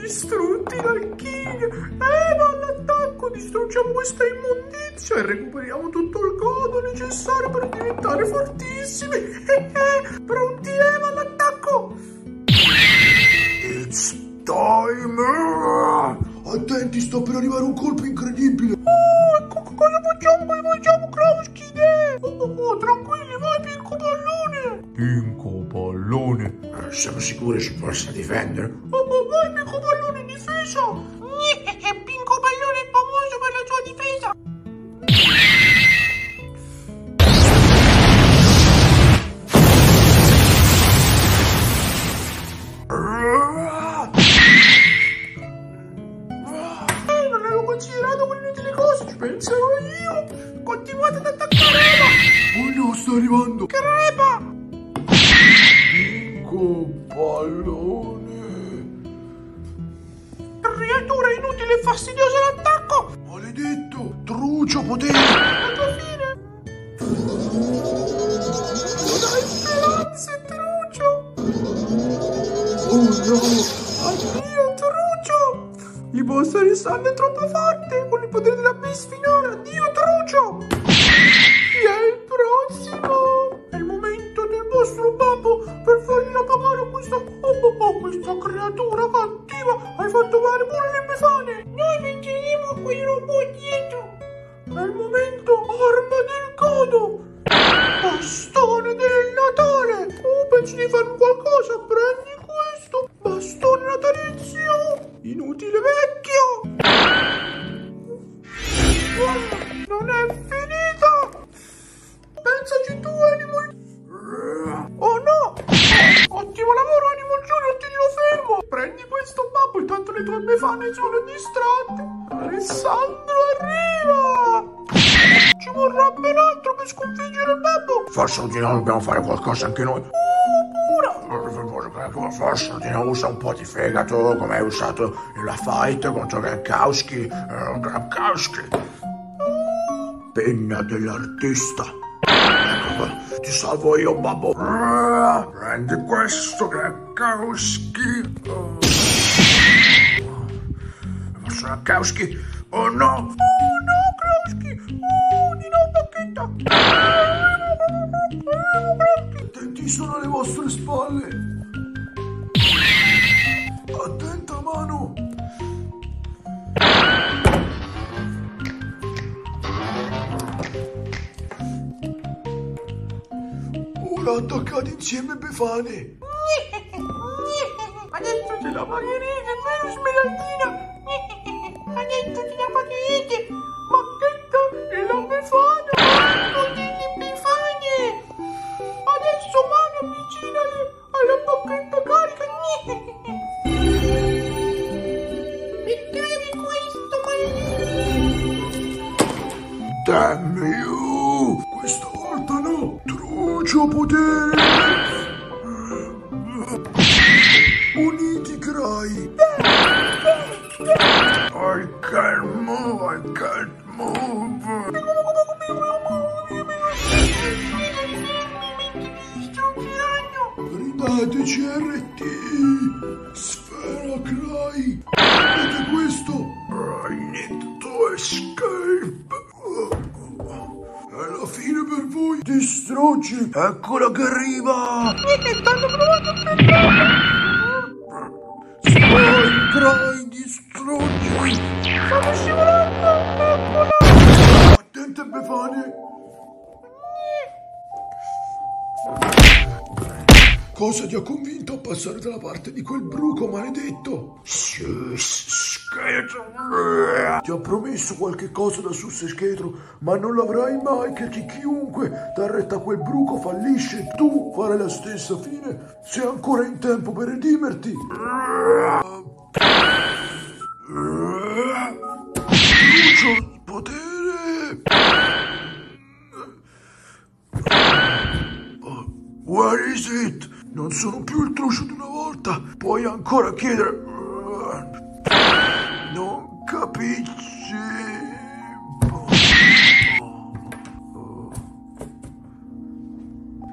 Distrutti dal King. Eva all'attacco, distruggiamo questa immondizia e recuperiamo tutto il godo necessario per diventare fortissimi. Pronti Eva all'attacco? It's time. Attenti, sto per arrivare un colpo incredibile. Oh, ecco cosa facciamo, Krauski. Tranquilli, vai Pinco Ballone. Siamo sicuri si possa difendere? Vai Pinco Ballone in difesa! Pinco Ballone è famoso per la sua difesa! Non avevo considerato quell'inutile cosa, ci pensavo io! Continuate ad attaccare Eva! Oh no, sto arrivando! Crepa! Ballone, creatura inutile e fastidiosa l'attacco. Maledetto trucio potere. La tua fine. Dai speranze trucio. Oh no. Addio trucio. I vostri di sangue è troppo forte. Con il potere della Beast finale. Addio trucio. Chi è il prossimo? È il momento del vostro babbo per fargliela pagare questa, questa creatura cattiva. Hai fatto male pure le Befani. Noi vinceremo a quei robot dietro. È il momento arma del godo, bastone del Natale. Pensi di farmi qualcosa? Prendi questo bastone natalizio inutile vecchio. Non è finita. Pensaci tu Animal. Oh no. Ottimo lavoro Animal Junior, tienilo fermo! Prendi questo babbo, intanto le tue befane sono distratte! Alessandro arriva! Ci vorrà ben altro per sconfiggere il babbo! Forse Udinò dobbiamo fare qualcosa anche noi! Pura! Forse Udinò usa un po' di fegato come hai usato nella fight contro Kawsky! Penna dell'artista! Ti salvo io, babbo. Prendi questo che è Kawsky. Sono Kawsky. Oh no. Oh no, Kawsky. Oh, di no, pacchetta. Attenti, sono alle vostre spalle. Attenta, mano. Attaccati insieme Befani. Ha detto che la pagherete, vero smeraldina? Ha detto che la pagherete. Macchetta e la Befana. Non digli Befani. Adesso mano avvicinati alla bacchetta carica. Mi credi questo pagherete? Damn you. Questa volta no. Potere uniti crai. I can't move, I can't move. Gridateci RT sfera crai. Vedete questo? I need to escape. Alla fine per voi, distruggi! Eccola che arriva! Stanno provando a prendere! Crai, distruggi! Stanno scivolando! Eccola! Attente Befani! Cosa ti ha convinto a passare dalla parte di quel bruco maledetto? Scheletro. Ti ho promesso qualche cosa da Sus e Scheletro, ma non l'avrai mai, che chiunque dà retta a quel bruco fallisce e tu farai la stessa fine. Sei ancora in tempo per redimerti. Lucio il potere. Where is it? Non sono più il truccio di una volta. Puoi ancora chiedere. Non capisci?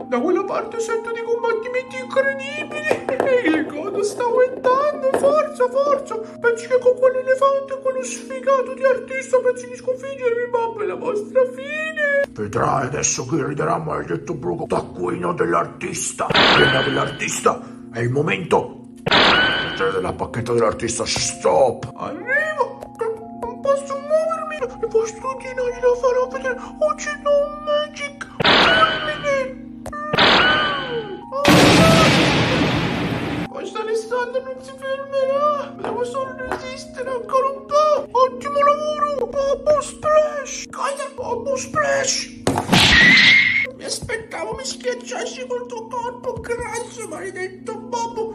Da quella parte sento dei combattimenti incredibili. Il godo sta aumentando. Forza, forza. Pensi che con quell'elefante e quello sfigato di artista pensi di sconfiggermi? Ma per la vostra fine. Vedrai adesso che riderà maledetto Bruco. Tacquino dell'artista. Tacquino dell'artista. È il momento. Della pacchetta dell'artista. Stop. Arrivo. Non posso muovermi. Il vostro Udinò glielo farò vedere. Oggi no magic. Termine. Questo Alessandro non si fermerà. Devo solo resistere ancora un po'. Ottimo lavoro, Babbo Splash. Cosa? Babbo Splash. Mi aspettavo mi schiacciassi col tuo corpo grasso, maledetto Babbo.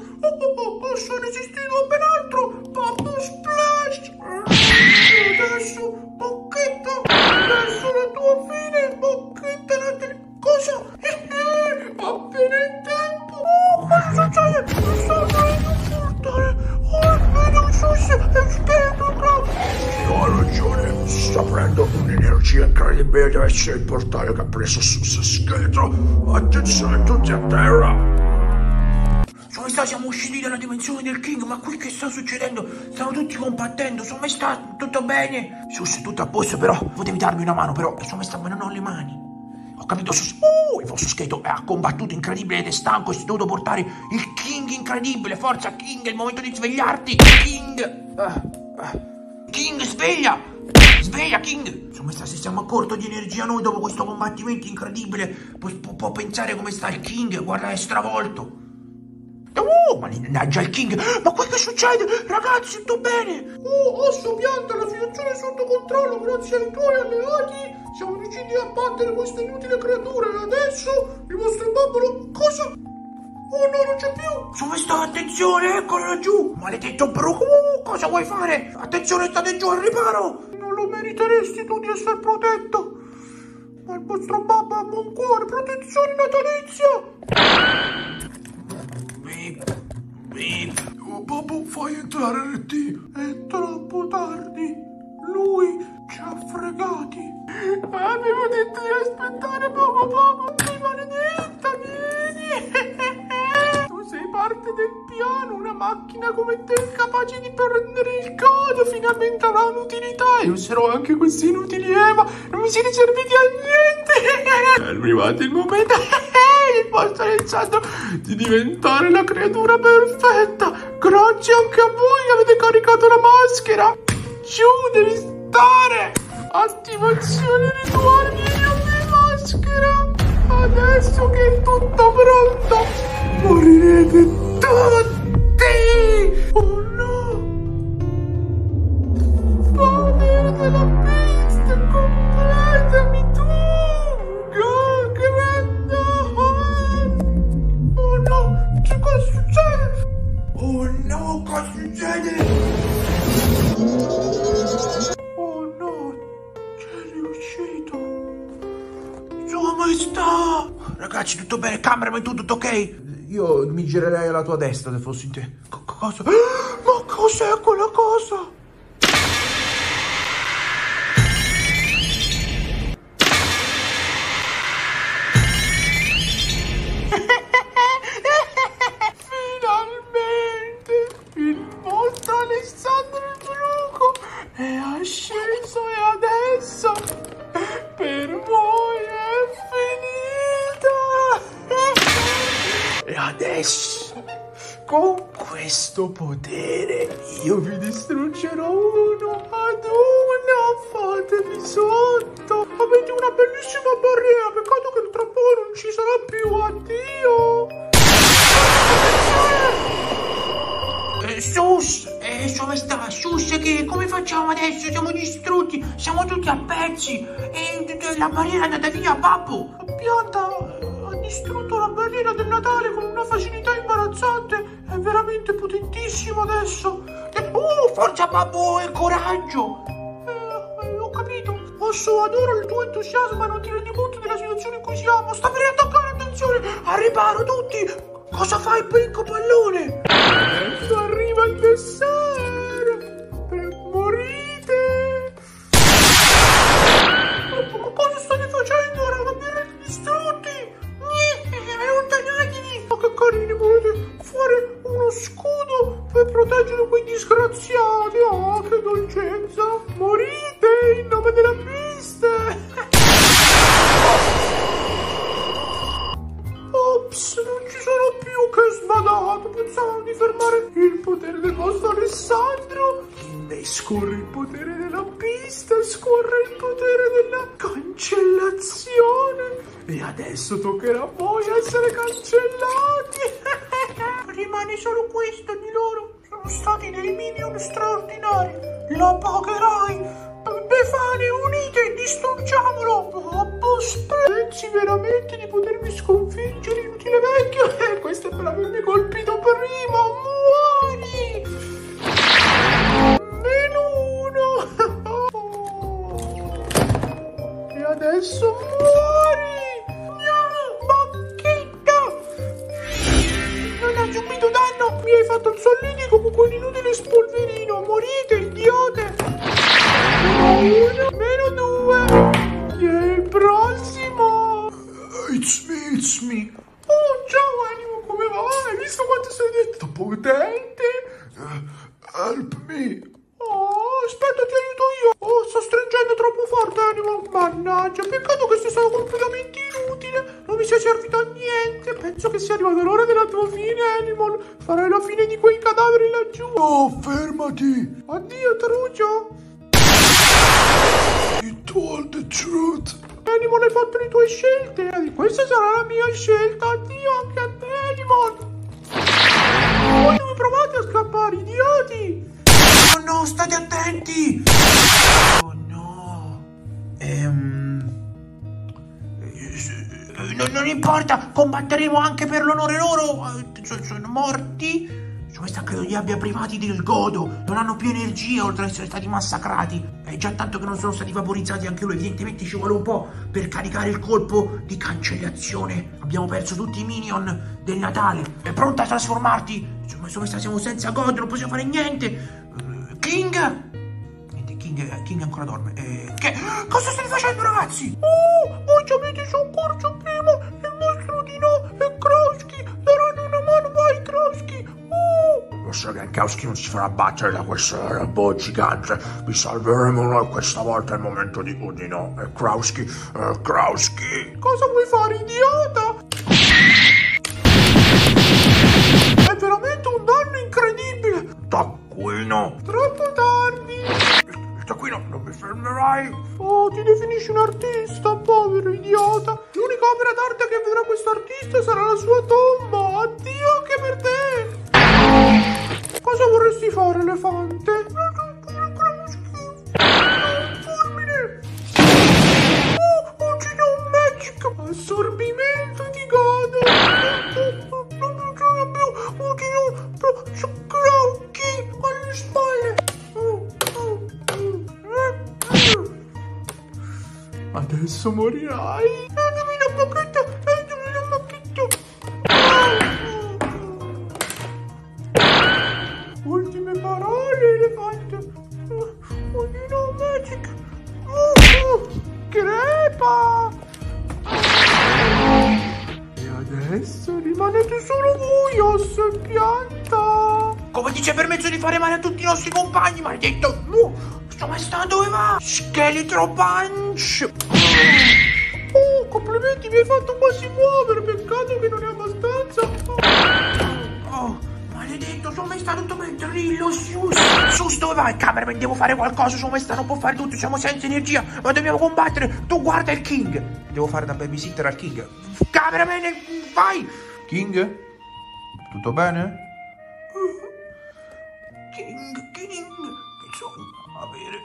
Posso resistito a ben altro, Babbo Splash. E adesso, bocchetta, verso la tua fine, bocchetta la tua... Cosa? Appena in tempo! Oh, cosa succede? Mi sto prendendo portare! Oh, vedo un Sus e Scheletro, Krauski! Ho ragione, sta prendendo un'energia incredibile, deve essere il portale che ha preso Sus e Scheletro! Attenzione, tutti a terra! Sono siamo usciti dalla dimensione del King, ma qui che sta succedendo? Stanno tutti combattendo, sono mai stato tutto bene? Sus, tutto a posto però, potevi darmi una mano però, sono mai stato, ma non ho le mani! Ho capito, Sus. Il vostro Scheletro ha combattuto incredibile ed è stanco e si è dovuto portare il King incredibile. Forza King, è il momento di svegliarti. King, King, sveglia. Sveglia King. Insomma, se siamo a corto di energia noi dopo questo combattimento incredibile. Può pensare come sta il King. Guarda, è stravolto. Oh, mannaggia il King. Ma qui che succede? Ragazzi, tutto bene? Osso pianta, la situazione è sotto controllo. Grazie ai tuoi alleati siamo riusciti a battere questa inutile creatura e adesso il vostro popolo... Cosa? Oh no, non c'è più! Su questa, attenzione, eccolo laggiù! Maledetto Bruco, cosa vuoi fare? Attenzione, state giù al riparo! Non lo meriteresti tu di essere protetto! Ma il vostro babbo ha buon cuore, protezione natalizia! Bip, bip. Oh, babbo, fai entrare RT! È troppo tardi! Lui... ci ha fregati! Avevo detto di aspettare poco poco! Sei maledetta, vieni! Tu sei parte del piano! Una macchina come te capace di prendere il codo! Finalmente avrà un'utilità! E userò anche questi inutili Eva! Non mi siete serviti a niente! È arrivato il momento! Il vostro Alessandro di diventare la creatura perfetta! Grazie anche a voi che avete caricato la maschera! Giù, devi... Attivazione rituale di maschera. Adesso che è tutto pronto, morirete tutti. Oh no, padre della pista, completami tu, grande. Oh no, che cosa succede? Oh no, cosa succede? Sta. Ragazzi, tutto bene, cameraman, tutto ok? Io mi girerei alla tua destra se fossi te. Cosa? Ma cos'è quella cosa? Finalmente il vostro Alessandro il Bruco è asceso e adesso per voi è finita! E adesso, con questo potere, io vi distruggerò uno ad uno! Fatevi sotto! Avete una bellissima barriera, peccato che tra poco non ci sarà più, addio! Sus! Sua maestà, Sus, che come facciamo adesso? Siamo distrutti, siamo tutti a pezzi e la barriera è andata via, babbo. La pianta ha distrutto la barriera del Natale con una facilità imbarazzante, è veramente potentissimo adesso. Forza babbo e coraggio. Ho capito, posso, adoro il tuo entusiasmo ma non ti rendi conto della situazione in cui siamo. Sta per attaccare, attenzione, al riparo tutti. Cosa fai, Pinco Ballone? Adesso arriva il dessert! Morite! disgraziati, oh che dolcezza. Morite in nome della Beast. Ops, non ci sono più, che sbadato. Pensavo di fermare il potere del vostro Alessandro. In me scorre il potere della Beast, scorre il potere della cancellazione. E adesso toccherà a voi essere cancellati. Rimane solo questo di loro. Sono stati dei minion straordinari. Lo pagherai. Befani, unite, distruggiamolo! Babbo Splash, pensi veramente di potermi sconfiggere, inutile vecchio? Questo è per avermi colpito prima, muori! Meno 1! Oh. E adesso muori! No, bacchetta! Non hai subito danno, mi hai fatto il solidico con quell'inutile spolverino, morite, idiote! Meno 2. Chi è il prossimo? It's me. Oh, ciao animo, come va? Hai visto quanto sei detto potente? Help me. Oh, aspetta, ti aiuto io. Oh, sto stringendo troppo forte animo. Mannaggia, peccato che sei stato completamente inutile. Non mi sei servito a niente. Penso che sia arrivata l'ora della tua fine, Animal. Farai la fine di quei cadaveri laggiù. Oh, fermati. Addio, Truccio. You told the truth. Animal, hai fatto le tue scelte. Questa sarà la mia scelta. Addio anche a te, Animal. Non provate a scappare, idioti. Oh no, state attenti. Oh no. Non importa, combatteremo anche per l'onore loro. Sono morti. Questa credo gli abbia privati del godo. Non hanno più energia oltre ad essere stati massacrati. È già tanto che non sono stati vaporizzati anche loro. Evidentemente ci vuole un po' per caricare il colpo di cancellazione. Abbiamo perso tutti i minion del Natale. È pronta a trasformarti. Insomma siamo senza godo, non possiamo fare niente. King? Niente, King ancora dorme. Che? Cosa stai facendo, ragazzi? Oh, voi ci avete soccorso prima. Il vostro Udinò e Krauski daranno una mano. Vai, Krauski. Lo so che Kawsky non si farà battere da questo robot gigante. Vi salveremo noi questa volta. È il momento di Udinò e Krauski. Cosa vuoi fare, idiota? È veramente un danno incredibile. Tacquino. Troppo tardi. Il tacquino, non mi fermerai. Oh, ti definisci un artista, povero idiota. L'unica opera d'arte che vedrà questo artista sarà la sua tomba. Addio anche per te. Cosa vorresti fare, elefante? Un fulmine! Oh, uccide un magic! Assorbimento di godo! Non c'era più! Udinò! Krauski! Alle spalle! Adesso morirai! Compagni, maledetto! No! Insomma, sta dove va? Scheletro punch! Oh, complimenti, mi hai fatto quasi muovere! Peccato che non è abbastanza! Oh, maledetto, sono mai stato tutto per Drillo, Sus, dove vai? Cameraman, devo fare qualcosa, sono mai stato, non può fare tutto, siamo senza energia, ma dobbiamo combattere! Tu guarda il King! Devo fare da babysitter al King! Cameraman, vai! King? Tutto bene? King, bisogna avere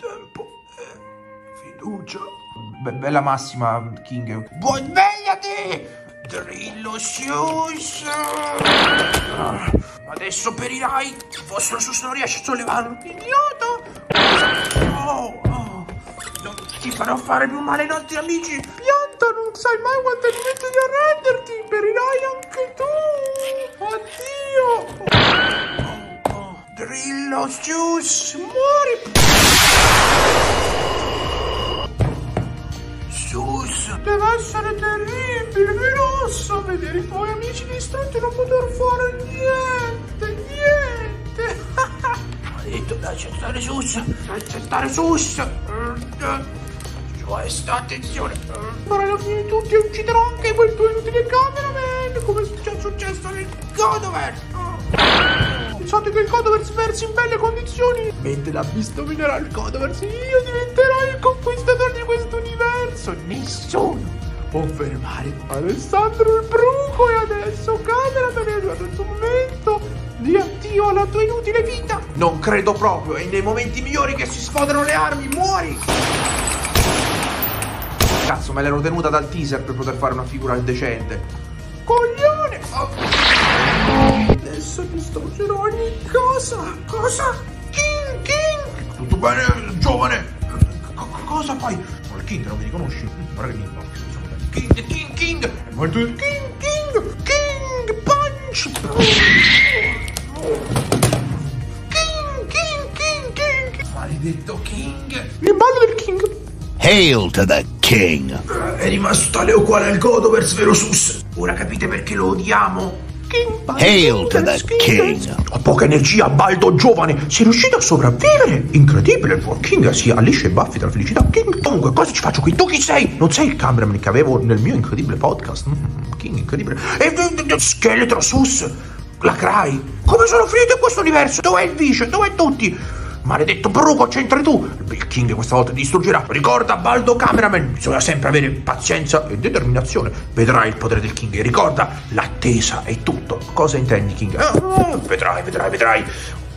tempo e fiducia. Bella massima, King. Buon svegliati, Drillo Sus. Adesso perirai. Il vostro Sus non riesce a sollevarlo. Idiota. Non ti farò fare più male ai nostri amici. Pianta, non sai mai quanto è il momento di arrenderti. Perirai anche tu. Addio. Drillo Sus, muori! Sus! Deve essere terribile, grosso! Vedere i tuoi amici distrutti non poter fare niente! accettare Sus, accettare Sus. Ci vuole sta attenzione. Ma alla fine tutti ucciderò anche quel tuo inutile cameraman, come è già successo nel Godoverse. Pensate che il Godoverse versi in belle condizioni, mentre la Beast dominerà il Godoverse, io diventerò il conquistatore di questo universo. Nessuno può fermare Alessandro il Bruco. E adesso cameraman, è arrivato il tuo momento di addio alla tua inutile vita. Non credo proprio, è nei momenti migliori che si sfoderano le armi. Muori! Cazzo, me l'ero tenuta dal teaser per poter fare una figura decente. Coglione! Oh. Adesso distruggerò ogni cosa. Cosa? King, King! Tutto bene, giovane? Cosa fai? Ma il King non mi riconosci? Guarda che mi impacchi. King, King, King! King, King! King! Punch! King, King, King, King! Maledetto King! Il ballo del King! Hail to the King! È rimasto tale o quale al Godoverse, vero Sus? Ora capite perché lo odiamo? King, Punch, Hail to the King! Ho poca energia, Baldo giovane! Sei riuscito a sopravvivere? Incredibile, il tuo King si allisce i baffi dalla felicità. King, comunque, cosa ci faccio qui? Tu chi sei? Non sei il cameraman che avevo nel mio incredibile podcast? King, incredibile. E Scheletro, Sus, la Crai. Come sono finito in questo universo? Dov'è il Vice? Dov'è tutti? Maledetto Bruco, c'entri tu! Il King questa volta ti distruggerà. Ricorda, Baldo cameraman, bisogna sempre avere pazienza e determinazione. Vedrai il potere del King. Ricorda, l'attesa è tutto. Cosa intendi, King? Vedrai, vedrai, vedrai.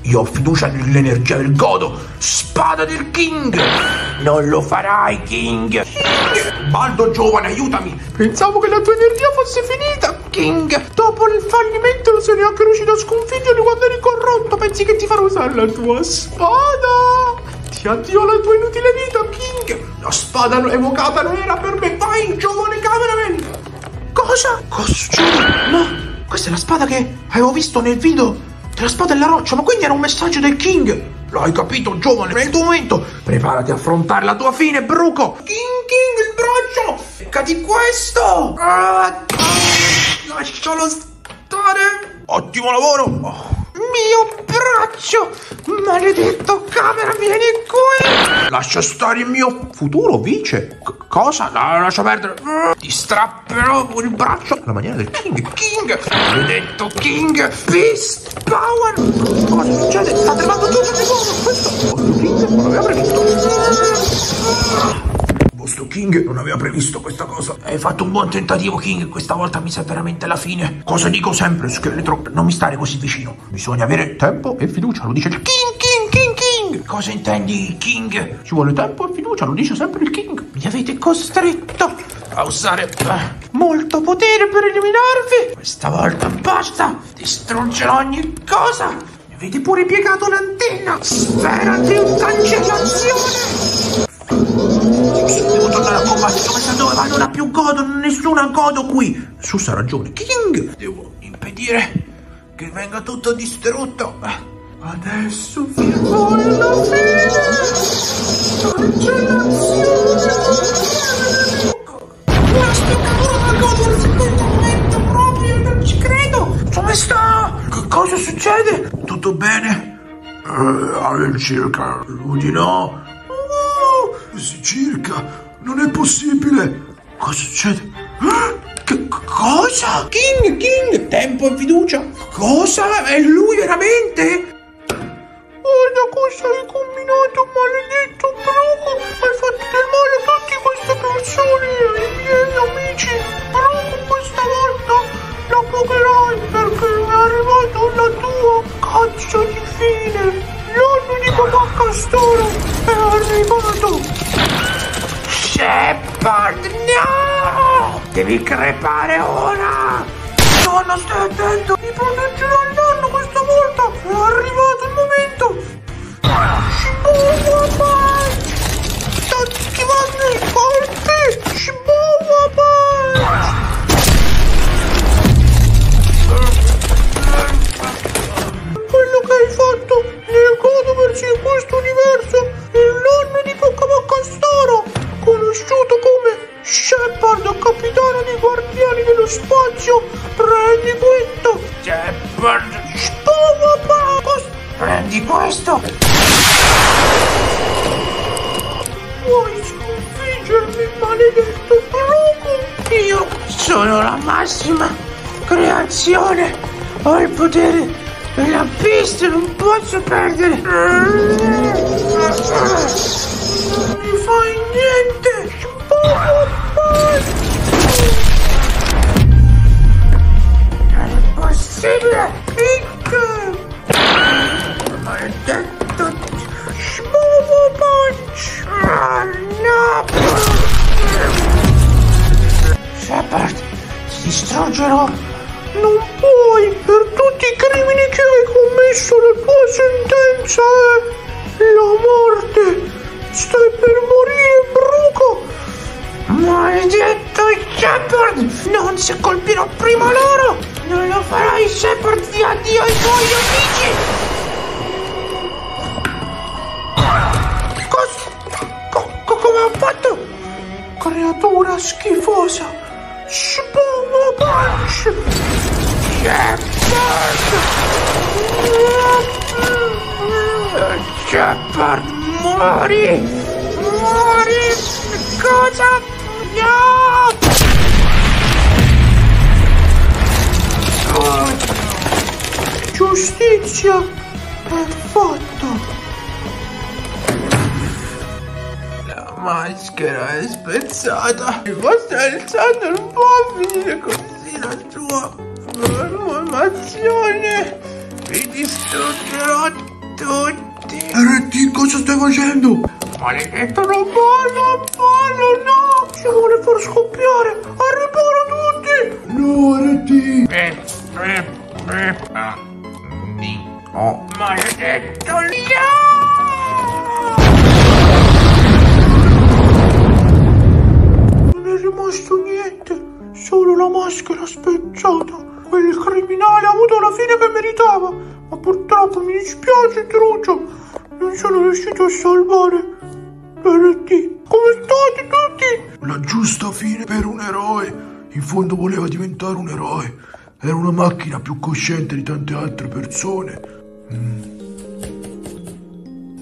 Io ho fiducia nell'energia del Godo. Spada del King! Non lo farai, King! King! Baldo giovane, aiutami! Pensavo che la tua energia fosse finita, King! Dopo il fallimento non sei neanche riuscito a sconfiggerlo quando eri corrotto! Pensi che ti farò usare la tua spada? Ti addio la tua inutile vita, King! La spada evocata non era per me! Vai, giovane cameraman! Cosa? Cosa succede? No! Questa è la spada che avevo visto nel video! La spada e la roccia, ma quindi era un messaggio del King. L'hai capito, giovane? Nel tuo momento preparati a affrontare la tua fine, Bruco. King, King, il braccio, ficcati questo. Lascialo stare. Ottimo lavoro. Mio braccio, maledetto camera, vieni qui. Lascia stare il mio futuro vice. Cosa? No, lascia perdere. Ti strapperò il braccio alla maniera del King. King, maledetto King. Beast Power. Cosa succede? Sta tremando tutto il mondo. Questo King non aveva previsto. Questo King non aveva previsto questa cosa. Hai fatto un buon tentativo, King. Questa volta mi sa veramente la fine. Cosa dico sempre, Scheletro? Non mi stare così vicino. Bisogna avere tempo e fiducia, lo dice il King. Cosa intendi, King? Ci vuole tempo e fiducia, lo dice sempre il King. Mi avete costretto a usare molto potere per eliminarvi. Questa volta basta, distruggerò ogni cosa. Mi avete pure piegato l'antenna. Sfera di cancellazione. Devo tornare a combattere, questa dove va? Non ha più Godo, nessuna Godo qui. Sus ha ragione, King. Devo impedire che venga tutto distrutto. Adesso firmo la fine! Cancellazione! Questo cavolo da Godo si mette proprio, non ci credo! Come sta? Che cosa succede? Tutto bene? All'incirca, Udinò. Circa? Non è possibile! Cosa succede? Che cosa? King, King! Tempo e fiducia! Cosa? È lui veramente? Da cosa hai combinato, maledetto Bruco? Hai fatto del male a tutte queste persone, ai miei amici. Bruco, questa volta la pagherai perché è arrivato la tua caccia di fine. L'anno di Bavacastoro è arrivato. Shepard, no! Devi crepare ora. Nonno, stai attento. Mi proteggerò il nonno questa volta. È arrivato il momento. Quello che hai fatto nel Godoverse in questo universo è l'anno di Bavacastoro, conosciuto come Shepard, capitano dei guardiani dello spazio. Prendi questo, Shepard. Prendi questo. questo! Vuoi sconfiggermi, maledetto bruco? Io sono la massima creazione! Ho il potere della pista, non posso perdere! Mi fai niente! Non è possibile! Pink! Maledetto Shmomo Punch! No! Shepard, ti distruggerò! Non puoi, per tutti i crimini che hai commesso la tua sentenza è la morte! Stai per morire, bruco! Maledetto Shepard! Non se colpirò prima loro! Non lo farai, Shepard, di addio ai tuoi amici! Come ho fatto? Creatura schifosa! Spomo punch! Shepard! Shepard, muori! Muori! Cosa? No! Oh. Giustizia è fatta! Maschera è spezzata. Il vostro Alessandro non può finire così la sua formazione. Vi distruggerò tutti. RT, cosa stai facendo? Maledetto robot, non parlo, no. Ci vuole far scoppiare. Arrivano tutti. No, RT. Oh. Maledetto no. Rimasto niente, solo la maschera spezzata. Quel criminale ha avuto la fine che meritava, ma purtroppo mi dispiace Truccio, non sono riuscito a salvare RT. Come state tutti? La giusta fine per un eroe, in fondo voleva diventare un eroe, era una macchina più cosciente di tante altre persone.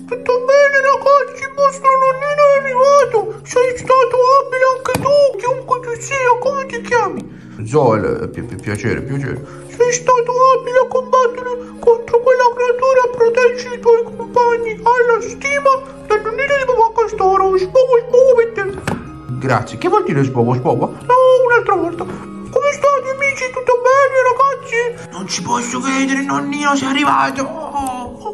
Tutto bene ragazzi, il vostro nonnino è arrivato, sei stato abile anche tu, chiunque tu sia, come ti chiami? Zoel, piacere, piacere. Sei stato abile a combattere contro quella creatura e a proteggere i tuoi compagni, alla stima del nonnino di Bavacastoro, sbobo sbobo. Grazie, che vuol dire sbobo sbobo? No, un'altra volta. Come state amici, tutto bene ragazzi? Non ci posso credere, nonnino sei arrivato.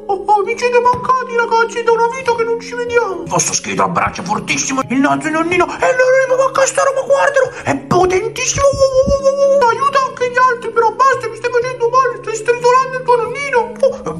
Oh, mi siete mancati ragazzi, da una vita che non ci vediamo. Il vostro scheletro abbraccia fortissimo il nostro nonnino e loro Bavacastoro, ma guardalo, è potentissimo. Aiuta anche gli altri, però basta, mi stai facendo male, stai stritolando il tuo nonnino.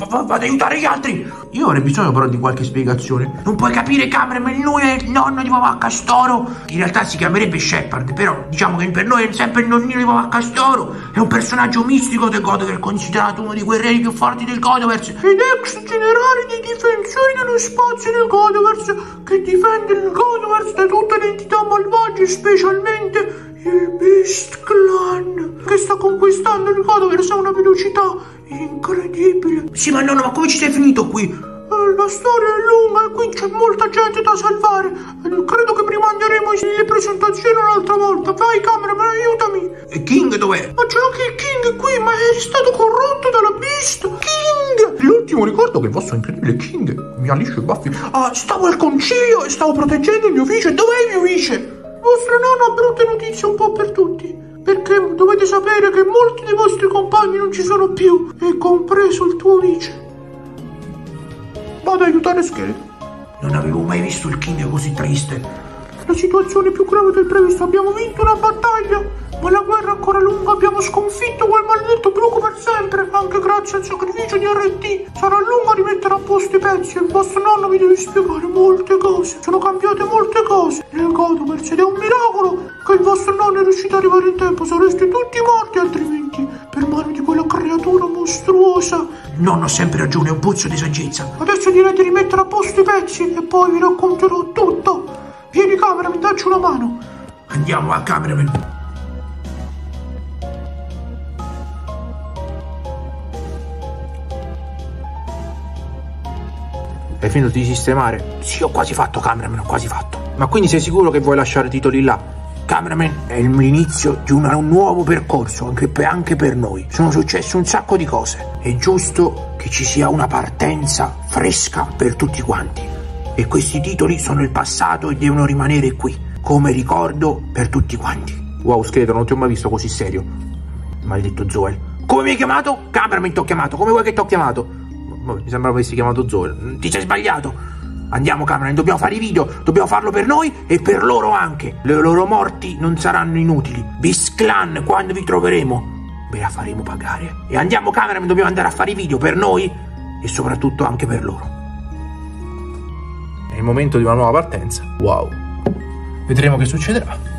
Vado ad aiutare gli altri. Io avrei bisogno però di qualche spiegazione. Non puoi capire cameraman, lui è il nonno di Bavacastoro. In realtà si chiamerebbe Shepard, però diciamo che per noi è sempre il nonnino di Bavacastoro. È un personaggio mistico del Godoverse, considerato uno dei guerrieri più forti del Godoverse ed ex generale dei difensori dello spazio del Godoverse, che difende il Godoverse da tutte le entità malvagie, specialmente il Beast Clan, che sta conquistando il Godoverse a una velocità incredibile. Sì ma nonno, ma come ci sei finito qui? La storia è lunga e qui c'è molta gente da salvare. Credo che prima andremo in presentazione un'altra volta. Vai cameraman, aiutami. E King dov'è? Ma c'è anche il King qui, ma è stato corrotto dalla Beast. King! L'ultimo ricordo che il vostro incredibile King mi ha liscio i baffi. Ah, stavo al concilio e stavo proteggendo il mio vice. Dov'è il mio vice? Il vostro nonno ha brutte notizie un po' per tutti, perché dovete sapere che molti dei vostri compagni non ci sono più, e compreso il tuo vice. Vado ad aiutare Scheletro. Non avevo mai visto il King così triste. La situazione è più grave del previsto. Abbiamo vinto una battaglia, ma la guerra è ancora lunga. Abbiamo sconfitto quel maledetto bruco per sempre, anche grazie al sacrificio di RT. Sarà lungo rimettere a posto i pezzi. Il vostro nonno mi deve spiegare molte cose. Sono cambiate molte cose nel Godoverse ed è un miracolo che il vostro nonno è riuscito ad arrivare in tempo. Sareste tutti morti altrimenti, per mano di quella creatura mostruosa. Nonno ha sempre ragione, è un puzzo di saggezza. Adesso direi di rimettere a posto i pezzi e poi vi racconterò tutto. Vieni cameraman, dacci una mano. Andiamo a cameraman. Hai finito di sistemare? Sì, ho quasi fatto, cameraman, ho quasi fatto. Ma quindi sei sicuro che vuoi lasciare i titoli là? Cameraman, è l'inizio di un nuovo percorso, anche per noi. Sono successe un sacco di cose. È giusto che ci sia una partenza fresca per tutti quanti. E questi titoli sono il passato e devono rimanere qui, come ricordo per tutti quanti. Wow, Scheletro, non ti ho mai visto così serio. Maledetto Zoel. Come mi hai chiamato? Cameraman, ti ho chiamato. Come vuoi che ti ho chiamato? Mi sembrava avessi chiamato Zoel. Ti sei sbagliato. Andiamo, cameraman, dobbiamo fare i video. Dobbiamo farlo per noi e per loro anche. Le loro morti non saranno inutili. Beast Clan, quando vi troveremo, ve la faremo pagare. E andiamo, cameraman, dobbiamo andare a fare i video per noi e soprattutto anche per loro. È il momento di una nuova partenza. Wow. Vedremo che succederà.